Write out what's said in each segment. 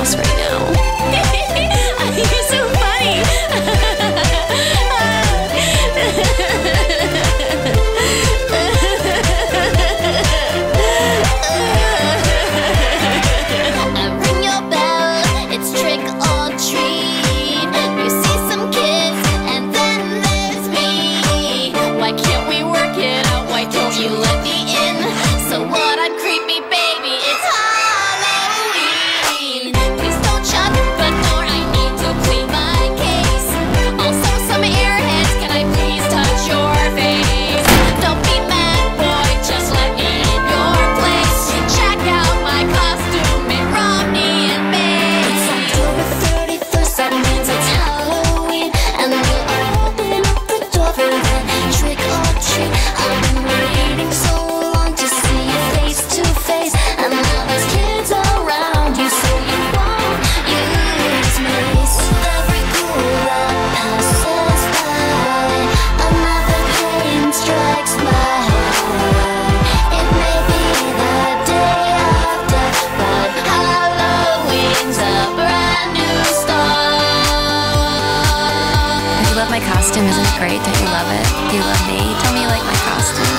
house right now. You're so funny. Ring your bell, it's trick or treat. You see some kids, and then there's me. Why can't we work it out? Why don't you let me in? So what? I'm creepy, baby. It's hot. Costume isn't great. Don't you love it? Do you love me? Tell me you like my costume.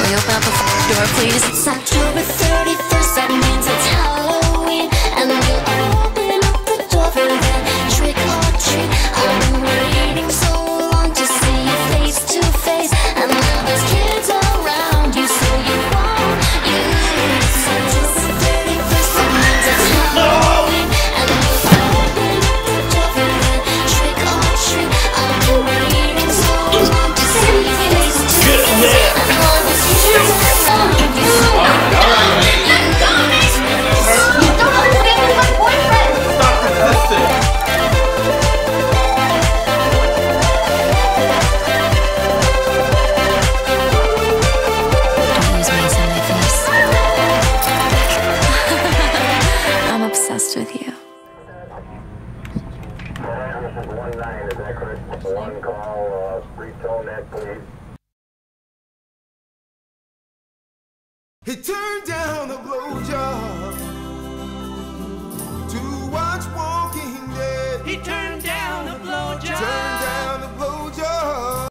Will you open up the door, please? It's October 31st, that means it's Halloween, and we'll open up the door for that trick or treat. I've been waiting so long to see you face to face, and now there's kids around you, so you won't use October 31st, that means it's Halloween, and we'll open up the door for that trick or treat. With you. One call, tone that, please. He turned down the blue.